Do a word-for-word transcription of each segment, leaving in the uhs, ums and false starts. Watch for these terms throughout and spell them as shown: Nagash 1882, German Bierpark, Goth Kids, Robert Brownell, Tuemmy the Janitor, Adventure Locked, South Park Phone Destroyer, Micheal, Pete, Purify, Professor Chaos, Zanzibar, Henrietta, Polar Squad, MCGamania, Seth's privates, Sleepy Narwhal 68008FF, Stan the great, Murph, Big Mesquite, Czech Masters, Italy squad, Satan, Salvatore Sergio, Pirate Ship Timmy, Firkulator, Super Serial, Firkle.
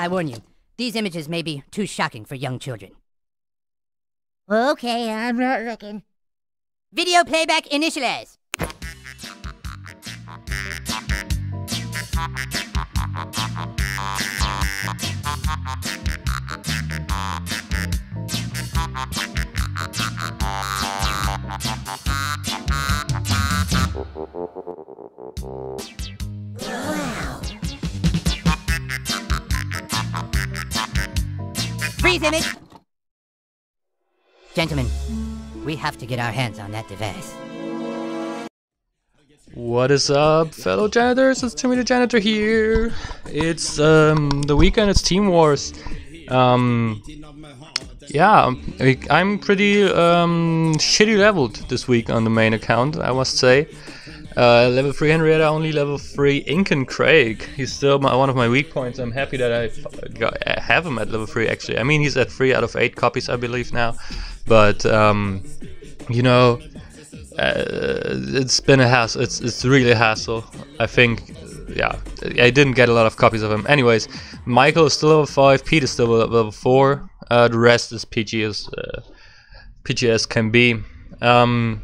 I warn you, these images may be too shocking for young children. Okay, I'm not looking. Video playback initialized. Wow. Freeze image. Gentlemen, we have to get our hands on that device. What is up, fellow janitors? It's Tuemmy the Janitor here. It's um, the weekend. It's Team Wars. Um, yeah, I'm pretty um, shitty leveled this week on the main account, I must say. Uh, level three Henrietta, only level three Incan Craig. He's still my, one of my weak points. I'm happy that I got, have him at level three. Actually, I mean he's at three out of eight copies, I believe now. But um, you know. Uh, it's been a hassle. It's it's really a hassle. I think, yeah, I didn't get a lot of copies of him. Anyways, Micheal is still level five. Pete is still level four. Uh, the rest is P G as uh, P G as can be. Um,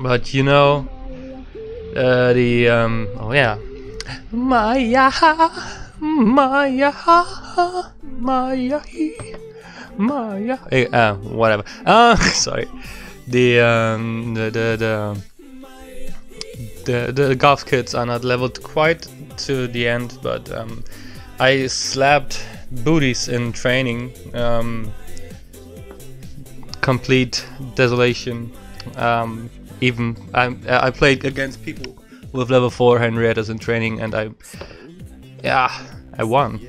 but you know, uh, the um, oh yeah, Maya, Maya, Maya, Maya. Hey, uh, whatever. Uh, sorry. The, um, the, the, the, the, the Goth Kids are not leveled quite to the end, but um, I slapped booties in training, um, complete desolation, um, even, I, I played against people with level four Henriettas in training and I, yeah, I won,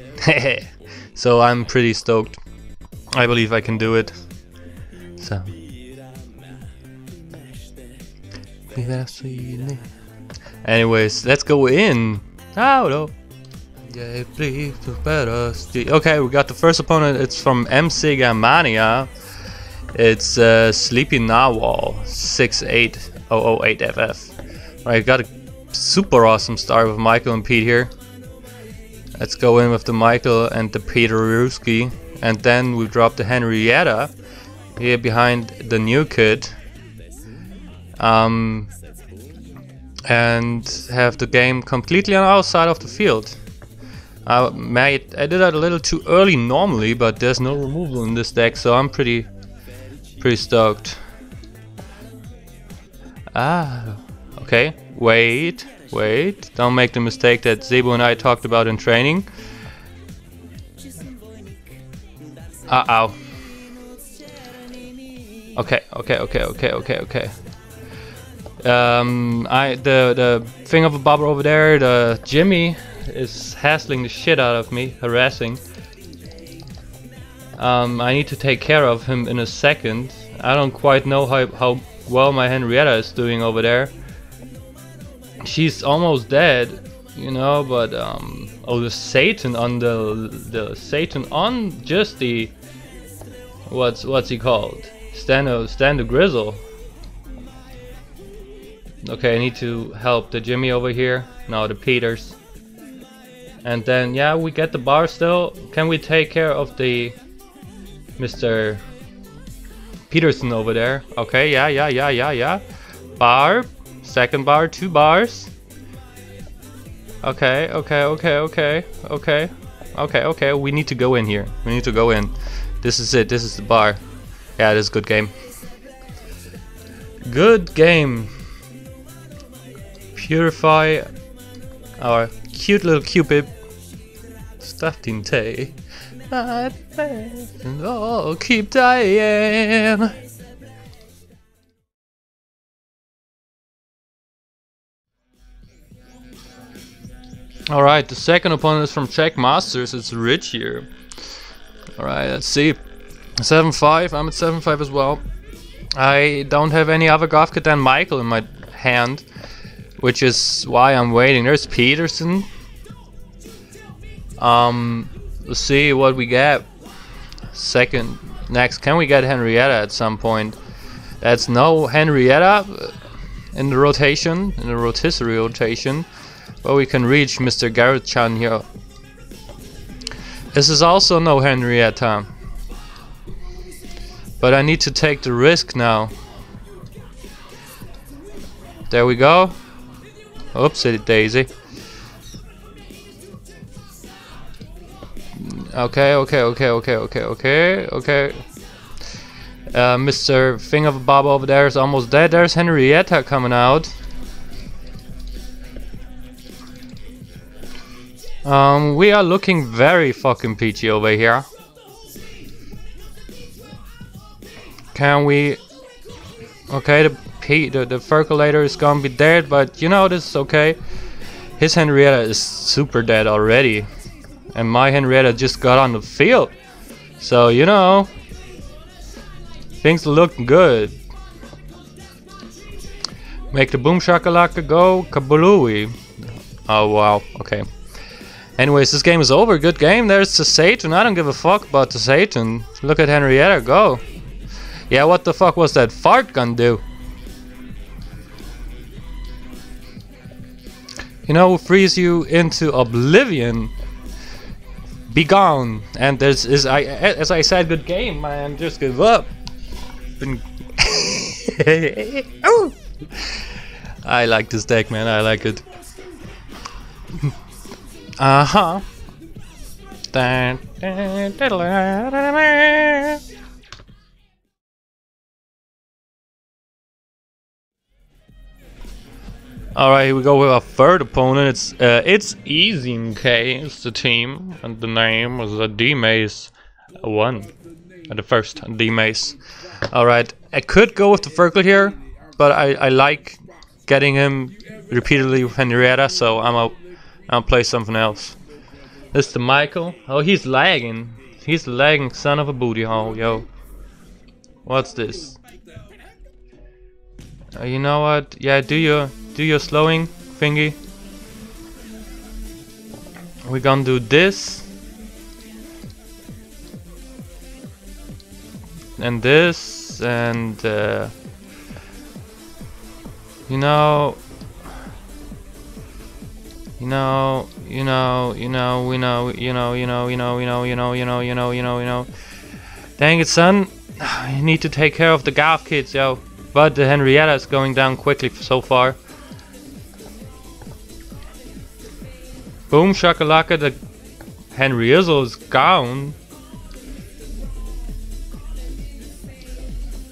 so I'm pretty stoked, I believe I can do it, so. Anyways, let's go in. Oh, no. Okay, we got the first opponent. It's from MCGamania. It's uh, Sleepy Narwhal six eight zero zero eight F F. Alright, got a super awesome start with Micheal and Pete here. Let's go in with the Micheal and the Peter Ruski. And then we drop the Henrietta here behind the new kid. Um, and have the game completely on our side of the field. I made, I did that a little too early normally, but there's no removal in this deck, so I'm pretty, pretty stoked. Ah, okay. Wait, wait. Don't make the mistake that Zebu and I talked about in training. Uh oh. Okay, okay, okay, okay, okay, okay. Um, I the the thing of a bobber over there. The Jimmy is hassling the shit out of me, harassing. Um, I need to take care of him in a second. I don't quite know how how well my Henrietta is doing over there. She's almost dead, you know. But um, oh, the Satan on the the Satan on just the what's what's he called? Stan Stan the Grizzle. Okay, I need to help the Jimmy over here. No, the Peters. And then, yeah, we get the bar still. Can we take care of the Mister Peterson over there? Okay, yeah, yeah, yeah, yeah, yeah. Bar. Second bar, two bars. Okay, okay, okay, okay, okay. Okay, okay, we need to go in here. We need to go in. This is it, this is the bar. Yeah, this is a good game. Good game. Purify our cute little Cupid stuffed in tea. And oh, keep dying. All right, the second opponent is from Czech Masters. It's Rich here. All right, let's see. seven five. I'm at seven five as well. I don't have any other Goth Kid than Micheal in my hand. Which is why I'm waiting. There's Peterson. Um, let's see what we get. Second, next. Can we get Henrietta at some point? That's no Henrietta in the rotation, in the rotisserie rotation. But we can reach Mister Garrett Chan here. This is also no Henrietta. But I need to take the risk now. There we go. Oopsie daisy. Okay, okay, okay, okay, okay, okay, okay. Uh, Mister Finger Bob over there is almost dead. There's Henrietta coming out. Um, we are looking very fucking peachy over here. Can we... Okay, the P the, the Firkulator is gonna be dead, but you know, this is okay. His Henrietta is super dead already. And my Henrietta just got on the field. So, you know... Things look good. Make the boom shakalaka go kablooey. Oh wow, okay. Anyways, this game is over. Good game. There's the Satan. I don't give a fuck about the Satan. Look at Henrietta go. Yeah, what the fuck was that fart gun do? You know, freeze you into oblivion. Be gone. And this is, I, as I said, good game, man. Just give up. I like this deck, man. I like it. Uh huh. All right, here we go with our third opponent. It's uh, it's Easy M K. It's the team, and the name was a D Maze One. The first D Maze. All right, I could go with the Firkle here, but I I like getting him repeatedly with Henrietta, so I'm out. I'll play something else. This is the Micheal. Oh, he's lagging. He's lagging, son of a booty hole, yo. What's this? Uh, you know what? Yeah, do your do your slowing thingy. We're gonna do this. And this, and uh, you know. You know, you know, you know, we know, you know, you know, you know, you know, you know, you know, you know, you know, you know. Dang it, son! You need to take care of the Goth Kids, yo. But the Henrietta is going down quickly so far. Boom shakalaka! The Henrietta is gone.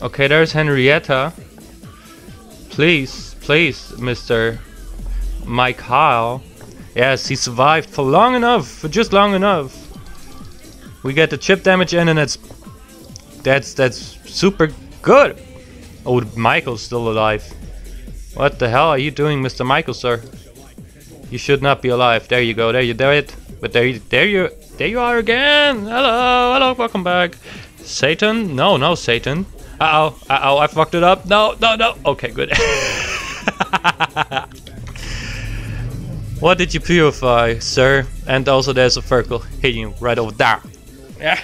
Okay, there's Henrietta. Please, please, Mister Micheal. Yes, he survived for long enough, for just long enough. We get the chip damage in, and it's that's that's super good. Oh, Michael's still alive. What the hell are you doing, Mister Micheal, sir? You should not be alive. There you go. There you do it. But there, you, there you, there you are again. Hello, hello, welcome back. Satan? No, no, Satan. Uh oh, uh oh, I fucked it up. No, no, no. Okay, good. What did you purify, sir? And also there's a Firkle hitting you right over there. Yeah.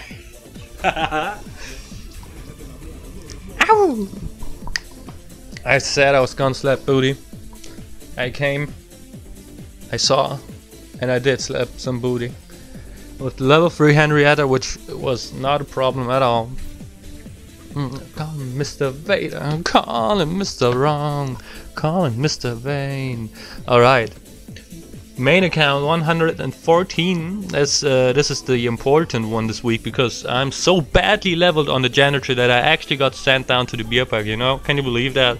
Ow! I said I was gonna slap booty. I came, I saw, and I did slap some booty. With level three Henrietta, which was not a problem at all. Mm, call him Mister Vader, call him Mister Wrong, call him Mister Vane. Alright. Main account one hundred fourteen. That's uh, this is the important one this week because I'm so badly leveled on the janitor that I actually got sent down to the beer park. You know, can you believe that?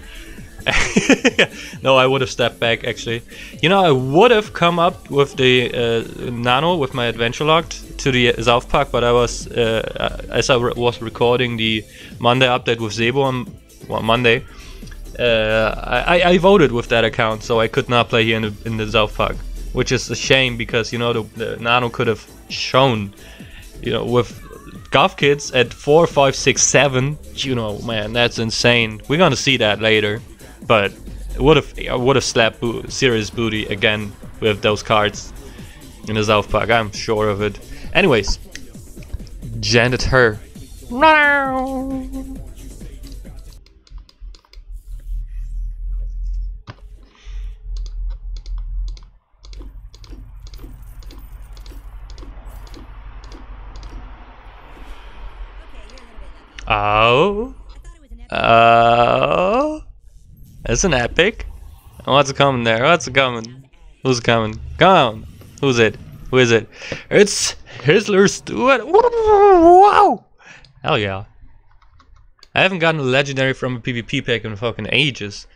No, I would have stepped back actually. You know, I would have come up with the uh, nano with my adventure locked to the South Park, but I was uh, as I re was recording the Monday update with Zebo on well, Monday. Uh, I, I voted with that account, so I could not play here in the, in the South Park. Which is a shame because, you know, the, the Nano could have shown, you know, with Goth Kids at four, five, six, seven, you know, man, that's insane. We're gonna see that later, but would have I would have slapped bo serious booty again with those cards in the South Park, I'm sure of it. Anyways, Janitor. Oh. Oh. That's an epic. What's coming there? What's coming? Who's coming? Come on. Who's it? Who is it? It's Hitler Stewart. Wow. Hell yeah. I haven't gotten a legendary from a PvP pack in fucking ages.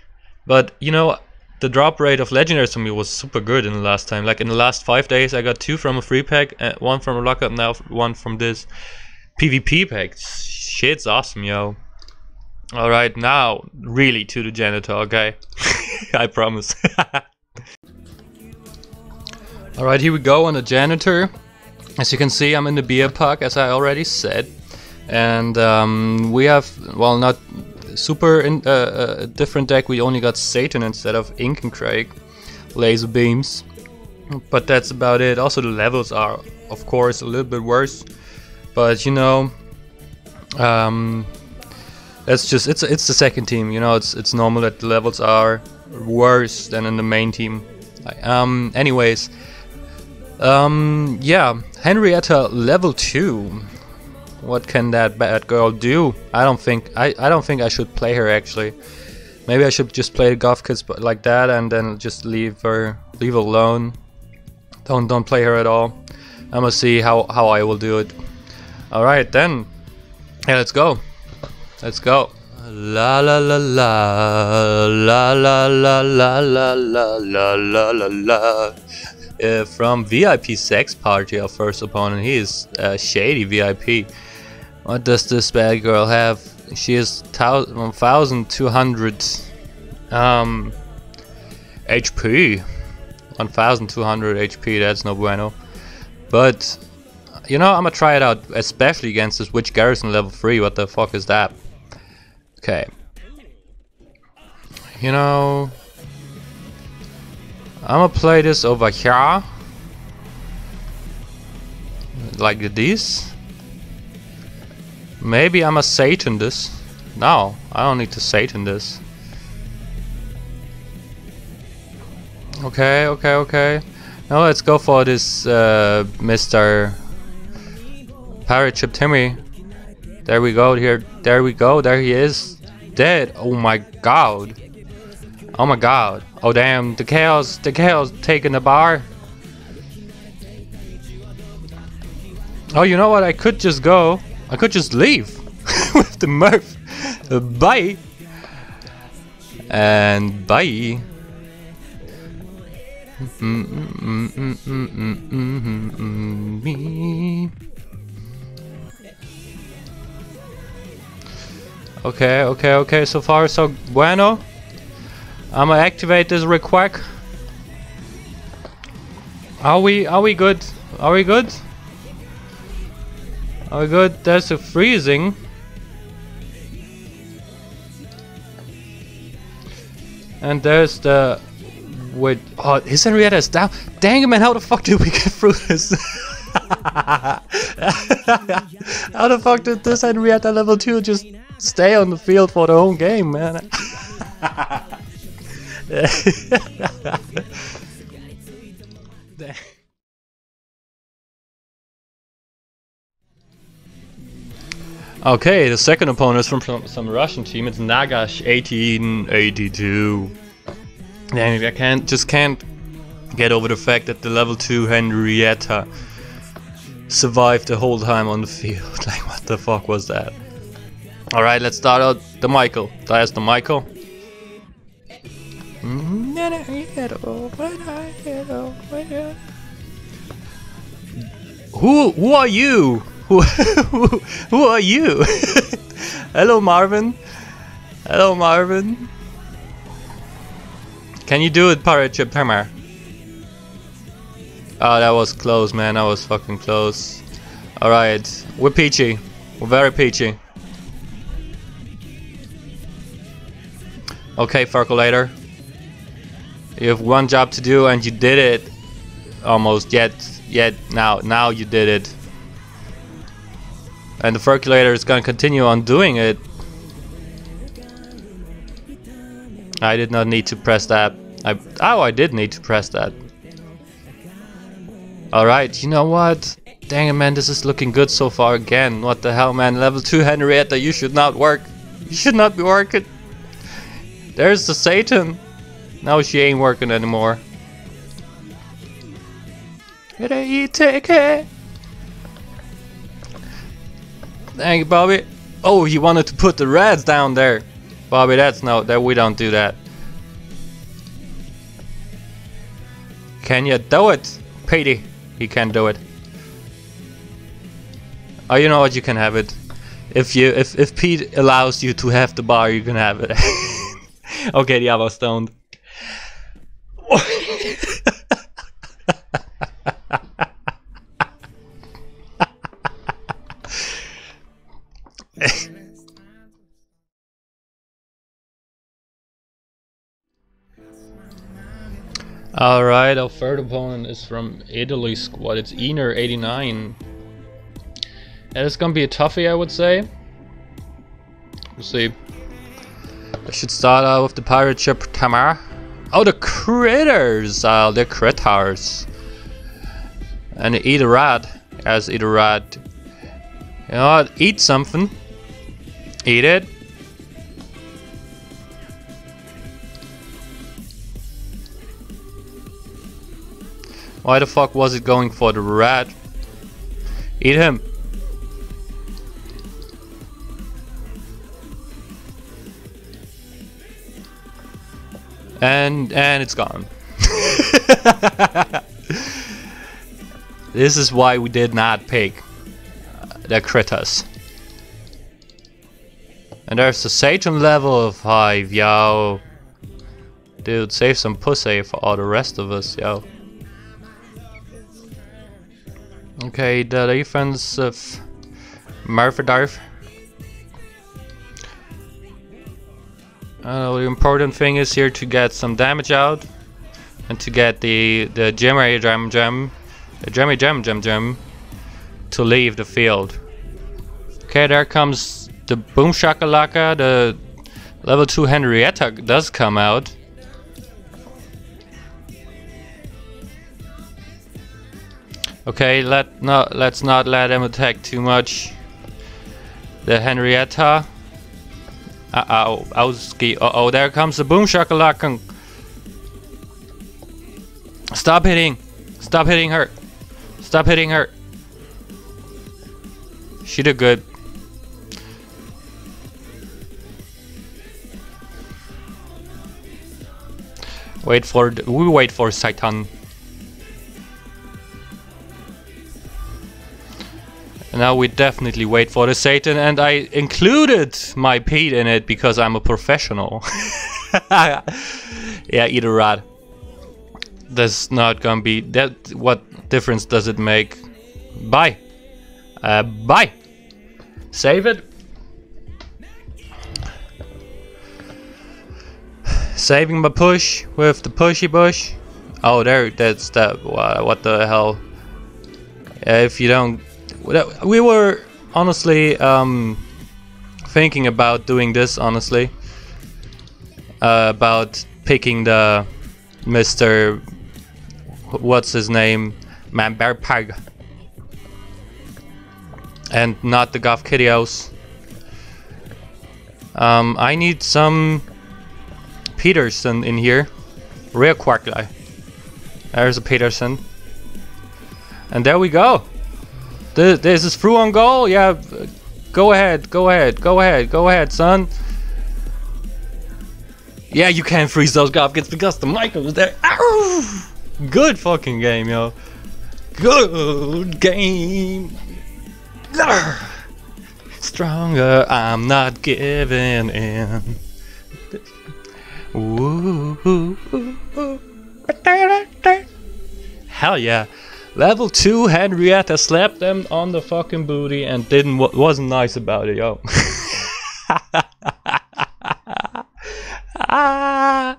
But, you know, the drop rate of legendaries for me was super good in the last time. Like, in the last five days, I got two from a free pack, uh, one from a lockup, now one from this PvP pack. Shit's awesome, yo. Alright, now, really to the janitor, okay? I promise. Alright, here we go on the janitor. As you can see, I'm in the beer park, as I already said. And um, we have, well, not super in, uh, uh, different deck. We only got Satan instead of Incan Craig, laser beams, but that's about it. Also, the levels are, of course, a little bit worse, but you know, um, that's just it's it's the second team. You know, it's it's normal that the levels are worse than in the main team. Um, anyways, um, yeah, Henrietta level two. What can that bad girl do? I don't think I, I don't think I should play her actually. Maybe I should just play the Goth Kids like that and then just leave her leave her alone. Don't don't play her at all. I'm gonna see how how I will do it. All right then. Yeah, let's go. Let's go. La la la la la la la la la la la la la. Uh, from V I P sex party, our first opponent. He is uh, shady V I P. What does this bad girl have? She is one thousand two hundred um, H P. one thousand two hundred H P, that's no bueno. But, you know, I'm gonna try it out, especially against this Witch Garisson level three. What the fuck is that? Okay. You know, I'm gonna play this over here, like this. Maybe I'm a Satan this. No, I don't need to Satan this. Okay, okay, okay. Now let's go for this uh, Mister Pirate Ship Timmy. There we go. Here, there we go. There he is, dead. Oh my god. Oh my god. Oh damn, the chaos, the chaos taking the bar. Oh, you know what? I could just go. I could just leave with the Murph. Bye. And bye. Okay, okay, okay. So far, so bueno. I'm gonna activate this real quick. Are we, are we good? Are we good? Are we good? There's a freezing. And there's the... Wait, oh, his Henrietta's down. Dang it, man, how the fuck did we get through this? How the fuck did this Henrietta level two just stay on the field for the whole game, man? Okay, the second opponent is from, from some Russian team. It's Nagash eighteen eighty-two. Dang, I can't just can't get over the fact that the level two Henrietta survived the whole time on the field. Like, what the fuck was that? All right, let's start out the Micheal. There's the Micheal. Who who are you? Who who, who are you? Hello Marvin. Hello Marvin. Can you do it, Pirate Ship Hammer? Oh, that was close, man. That was fucking close. All right, we're peachy. We're very peachy. Okay, Firkle later. You have one job to do and you did it. Almost, yet, yet, now, now you did it. And the Firkulator is gonna continue on doing it. I did not need to press that. I, oh, I did need to press that. Alright, you know what? Dang it, man, this is looking good so far again. What the hell, man? Level two Henrietta, you should not work. You should not be working. There's the Satan. Now she ain't working anymore. Dang it, Bobby. Oh, he wanted to put the reds down there. Bobby, that's no, that we don't do that. Can you do it? Petey, he can't do it. Oh, you know what? You can have it. If you, if if Pete allows you to have the bar, you can have it. Okay, the other stoned. Alright, our third opponent is from Italy squad. It's Iner eighty-nine. And it's gonna be a toughie, I would say. We'll see. I should start out with the Pirate Ship Timmy. Oh, the critters! Uh, the critters. And eat a rat. As eat a rat. You know what? Eat something. Eat it. Why the fuck was it going for the rat? Eat him. And and it's gone. This is why we did not pick the critters. And there's the Satan level five, yo. Dude, save some pussy for all the rest of us, yo. Okay, the defense of Murph. Uh, the important thing is here to get some damage out and to get the the Jimmy Jam Jam Jimmy Jam Jam Jam to leave the field. Okay, there comes the Boom Shakalaka. The level two Henrietta does come out. Okay, let not let's not let him attack too much. The Henrietta. Uh oh, Owski. Uh oh, there comes the Boom Shakalaka. Stop hitting, stop hitting her, stop hitting her. She did good. Wait for we wait for Satan. Now we definitely wait for the Satan, and I included my Pete in it because I'm a professional. Yeah, eat a rat. That's not gonna be that. What difference does it make? Bye, uh, bye. Save it. Saving my push with the pushy bush. Oh, there. That's that. What the hell? If you don't. We were honestly um, thinking about doing this, honestly, uh, about picking the Mister what's his name, Man Bierpark, and not the Goth Kids. Um, I need some Peterson in here, real quark guy. There's a Peterson, and there we go. This, this is through on goal? Yeah, go ahead, go ahead, go ahead, go ahead, son. Yeah, you can't freeze those Goth Kids because the Micheal was there. Ow! Good fucking game, yo. Good game. Stronger, I'm not giving in. Ooh. Hell yeah. Level two Henrietta slapped them on the fucking booty and didn't w wasn't nice about it, yo. I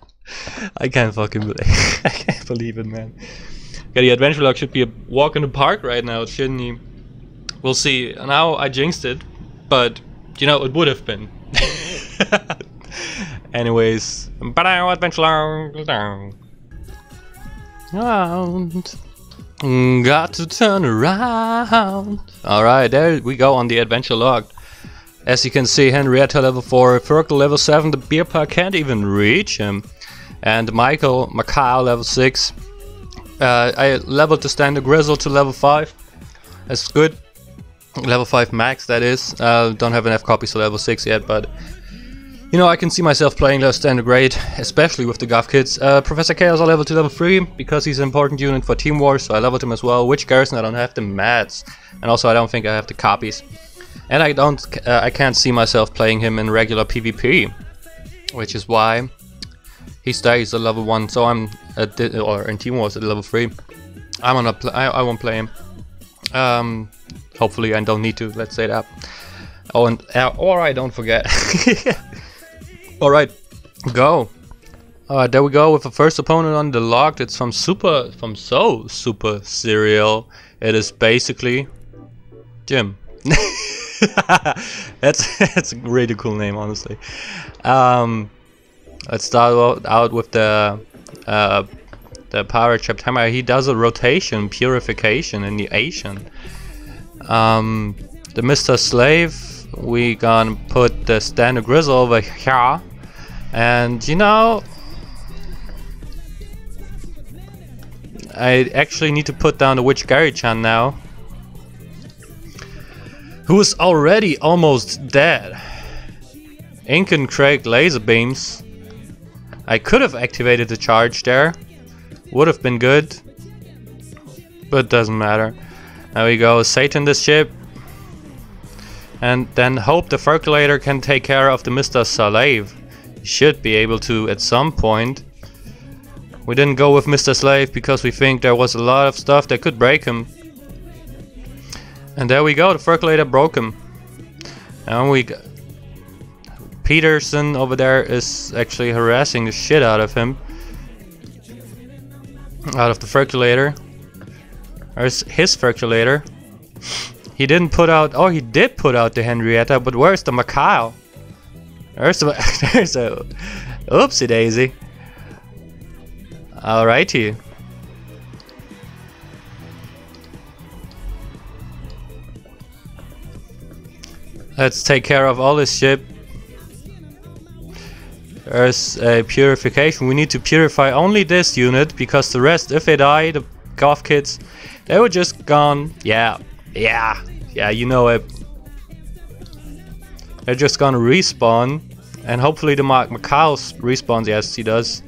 can't fucking believe I can't believe it, man. Okay, the adventure log should be a walk in the park right now, shouldn't he? We'll see. Now I jinxed it, but you know it would have been. Anyways, but our adventure log down. Got to turn around. Alright, there we go on the adventure log. As you can see, Henrietta level four, Firkle level seven, the beer park can't even reach him. And Michael, Micheal level six. Uh, I leveled the Stan the Grizzle to level five. That's good. Level five max, that is. Uh, don't have enough copies for level six yet, but you know, I can see myself playing the Stan the Great, especially with the Goth Kids. Uh, Professor Chaos I leveled to level three because he's an important unit for Team Wars, so I leveled him as well. Which Garisson I don't have the mats, and also I don't think I have the copies. And I don't, uh, I can't see myself playing him in regular PvP, which is why he stays at level one. So I'm at the, or in Team Wars at level three. I'm gonna pl I, I won't play him. Um, hopefully I don't need to. Let's say that. Oh, and uh, or I don't forget. Alright, go. Alright, there we go with the first opponent on the log. It's from Super, from So Super Serial. It is basically Jim. that's, that's a really cool name, honestly. Um, let's start out with the uh, the Pirate Ship Timmy. He does a rotation, purification in the Asian. Um, the Mister Slave. We gonna put the Stan the Grizzle over here, and you know, I actually need to put down the Witch Gary-chan now, who is already almost dead. Incan Craig laser beams. I could have activated the charge there, would have been good, but doesn't matter. There we go, Satan this ship. And then hope the Firkulator can take care of the Mister Slave. He should be able to at some point. We didn't go with Mister Slave because we think there was a lot of stuff that could break him. And there we go, the Firkulator broke him. And we got Peterson over there is actually harassing the shit out of him. Out of the Firkulator. There's his Firkulator. He didn't put out. Oh, he did put out the Henrietta, but where's the Micheal? There's a. There's a. Oopsie daisy. Alrighty. Let's take care of all this ship. There's a purification. We need to purify only this unit because the rest, if they die, the Goth Kids, they were just gone. Yeah. Yeah, yeah, you know it. They're just gonna respawn, and hopefully the Micheal respawns. Yes, he does.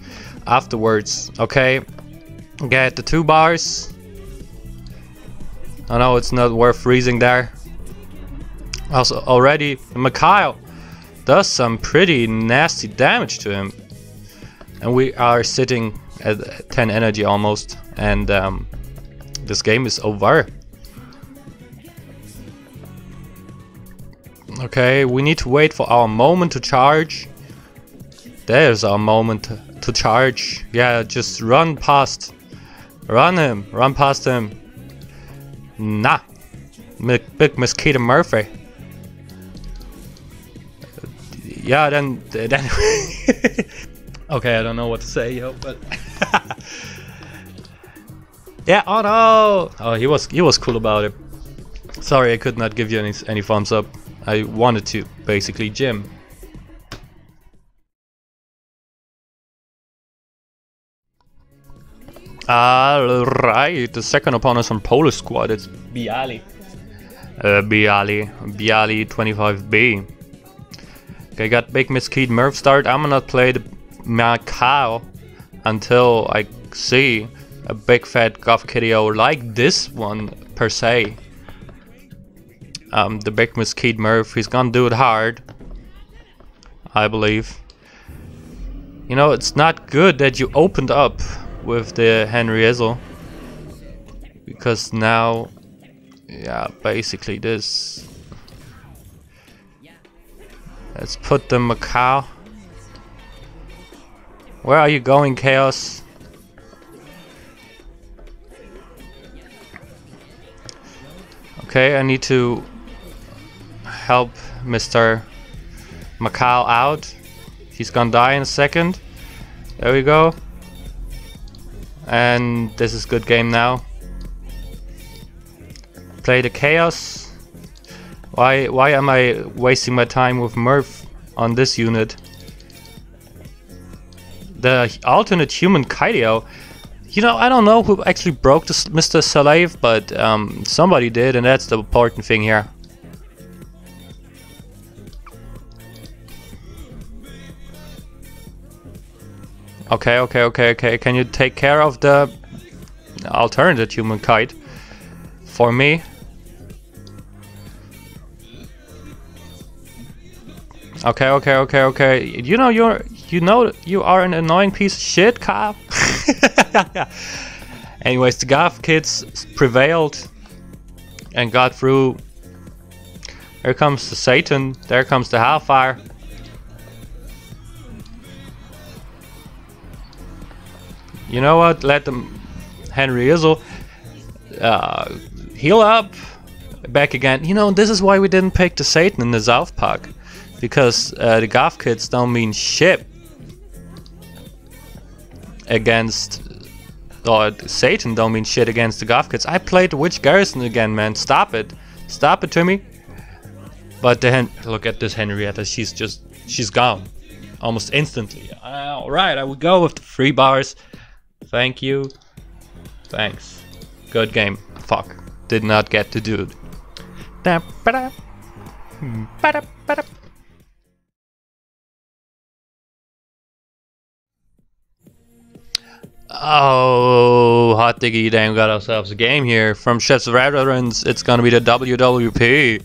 Afterwards, okay. Get the two bars. I know it's not worth freezing there. Also, already Micheal does some pretty nasty damage to him, and we are sitting at ten energy almost, and um, this game is over. Okay, we need to wait for our moment to charge. There's our moment to charge. Yeah, just run past. Run him. Run past him. Nah. Big Mesquite Murphy. Yeah, then... then okay, I don't know what to say, yo, but... yeah, oh no! Oh, he was, he was cool about it. Sorry, I could not give you any, any thumbs up. I wanted to, basically, Jim. Alright, the second opponent is from Polar Squad, it's Biali. Uh, Biali, Biali twenty-five B. Okay, got Big Mesquite Murph start. I'm gonna play the Micheal until I see a big fat Goth Kiddo like this one, per se. Um, the Big Mesquite Murph, he's gonna do it hard, I believe. You know, it's not good that you opened up with the Henrietta, because now, yeah, basically this. Let's put the Micheal. Where are you going, Chaos? Okay, I need to help Mister Micheal out. He's gonna die in a second. There we go. And this is good game now. play the Chaos. Why, why am I wasting my time with Murph on this unit? The alternate human Kaideo. You know, I don't know who actually broke this Mister Salave, but um, somebody did, and that's the important thing here. Okay, okay, okay, okay. Can you take care of the alternate human kite for me? Okay, okay, okay, okay. You know you're, you know you are an annoying piece of shit, cop. Anyways, the Goth Kids prevailed and got through. Here comes the Satan. There comes the Hellfire. You know what? Let them, Henry Izzo, uh, heal up, back again. You know, this is why we didn't pick the Satan in the South Park, because uh, the Goth Kids don't mean shit against, or Satan don't mean shit against the Goth Kids. I played the Witch Garisson again, man. Stop it, stop it to me. But the Hen look at this Henrietta. She's just, she's gone, almost instantly. Uh, all right, I will go with the three bars. Thank you. Thanks. Good game. Fuck. Did not get to do it. Oh, hot diggy damn, got ourselves a game here. From Chef's Veterans, it's gonna be the W W P.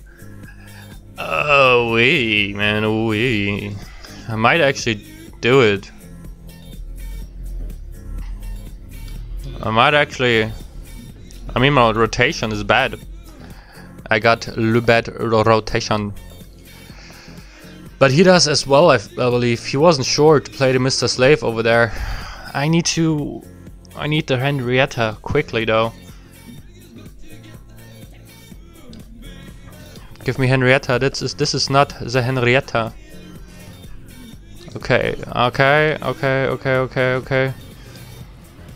Oh, wee, man, wee. I might actually do it. I might actually, I mean my rotation is bad. I got a bad rotation. But he does as well, I, I believe. He wasn't sure to play the Mister Slave over there. I need to, I need the Henrietta quickly though. Give me Henrietta, this is, this is not the Henrietta. Okay, okay, okay, okay, okay, okay.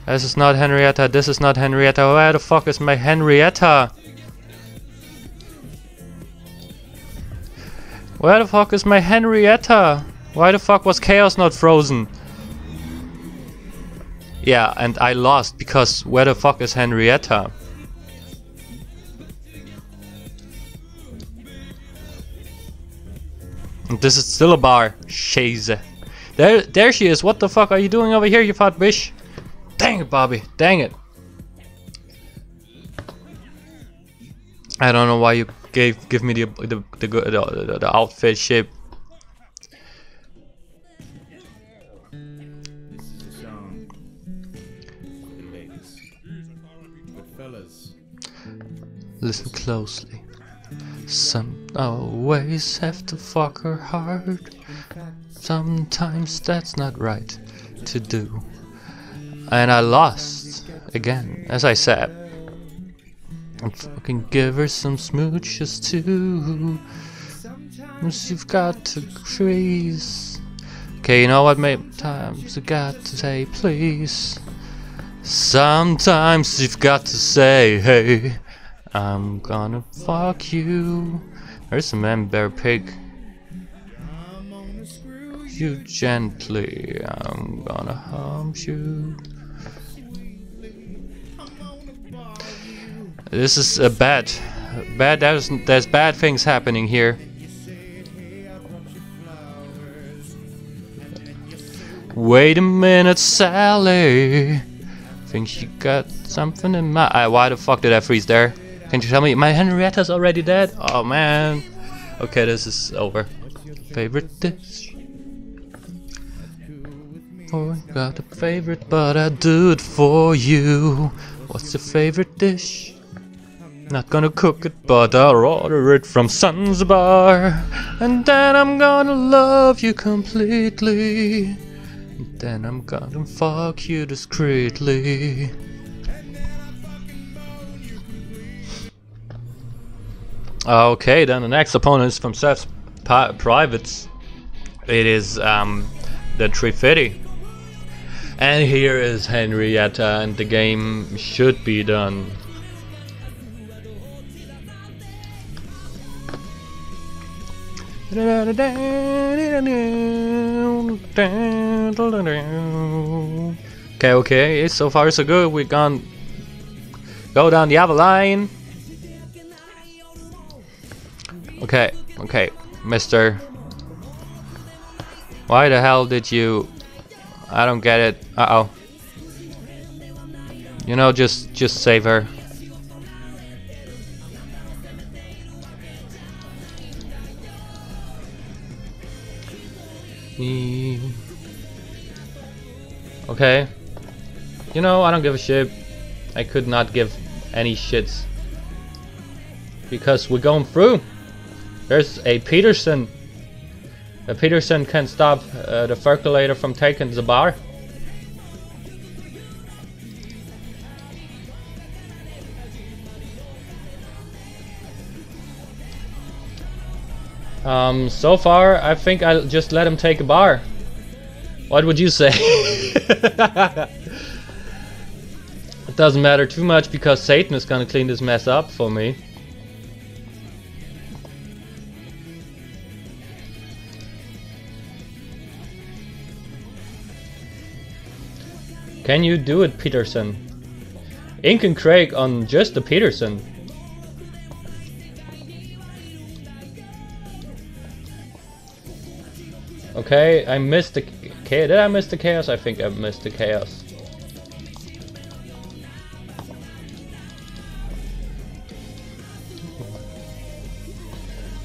This is not Henrietta, this is not Henrietta. Where the fuck is my Henrietta? Where the fuck is my Henrietta? Why the fuck was Chaos not frozen? Yeah, and I lost because where the fuck is Henrietta? And this is still a bar. Sheze. There, there she is. What the fuck are you doing over here, you fat bitch? Dang it, Bobby. Dang it. I don't know why you gave give me the the the, the, the, the outfit shape. Listen closely. Some always have to fuck her hard. Sometimes that's not right to do. And I lost again, as I said. I'm fucking give her some smooches too. Sometimes you've got to freeze. Okay, you know what, mate? Sometimes you've got to say please. Sometimes you've got to say, hey, I'm gonna fuck you. There's a man bear pig. You gently, I'm gonna harm you. This is a bad, bad. There's, there's bad things happening here. Wait a minute, Sally. Think you got something in my eye? Why the fuck did I freeze there? Can you tell me? My Henrietta's already dead. Oh man. Okay, this is over. Favorite dish. Oh, I got a favorite, but I do it for you. What's your favorite dish? Not gonna cook it, but I'll order it from Zanzibar. And then I'm gonna love you completely. And then I'm gonna fuck you discreetly. Okay, then the next opponent is from Seth's Privates. It is um, the three fifty. And here is Henrietta, and the game should be done. Okay, okay, so far so good. We're gonna go down the other line. Okay, okay, mister. Why the hell did you... I don't get it. Uh-oh. You know, just, just save her. Okay. You know, I don't give a shit. I could not give any shits. Because we're going through. There's a Peterson. The Peterson can stop uh, the Firkulator from taking the bar. Um, so far, I think I'll just let him take a bar. What would you say? It doesn't matter too much because Satan is gonna clean this mess up for me. Can you do it, Peterson? Incan Craig on just the Peterson. Okay, I missed the chaos. Did I miss the chaos? I think I missed the chaos.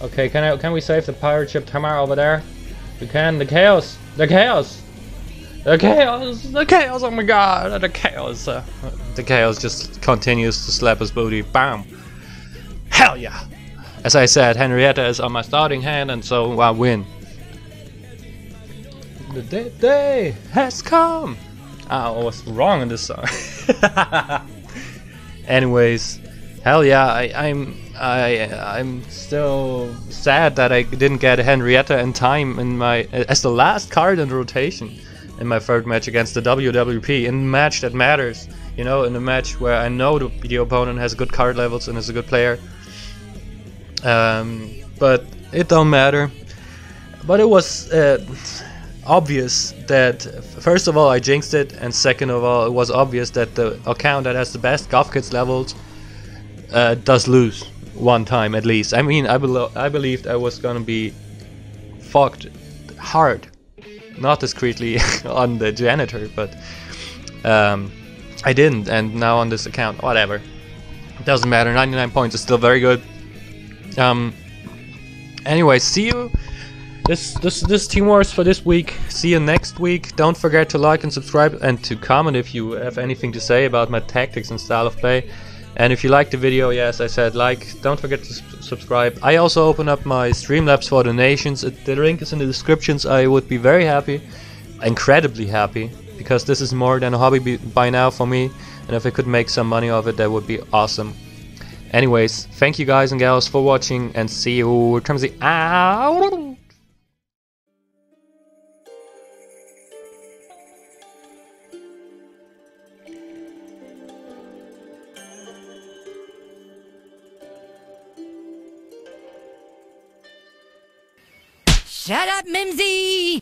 Okay, can I? Can we save the pirate ship Tamar over there? We can. The chaos. The chaos. The chaos! The chaos! Oh my god! The chaos! Uh, the chaos just continues to slap his booty. Bam! Hell yeah! As I said, Henrietta is on my starting hand, and so I win. The day, day has come! Oh, I was wrong in this song. Anyways, hell yeah! I, I'm I I'm still sad that I didn't get Henrietta in time in my as the last card in the rotation. In my third match against the W W P, in a match that matters, you know, in a match where I know the, the opponent has good card levels and is a good player, um, but it don't matter. But it was uh, obvious that, first of all, I jinxed it, and second of all, it was obvious that the account that has the best Goth Kids levels uh, does lose one time at least. I mean, I, belo I believed I was gonna be fucked hard. Not discreetly on the janitor, but um, I didn't, and now on this account, whatever. It doesn't matter, ninety-nine points is still very good. Um, anyway, see you. This, this, this Team Wars for this week. See you next week. Don't forget to like and subscribe and to comment if you have anything to say about my tactics and style of play. And if you liked the video, yes, I said like, don't forget to subscribe. I also open up my Streamlabs for donations. It, the link is in the descriptions. I would be very happy, incredibly happy, because this is more than a hobby be, by now for me. And if I could make some money off it, that would be awesome. Anyways, thank you guys and gals for watching, and see you in terms of the out. Shut up, Mimsy!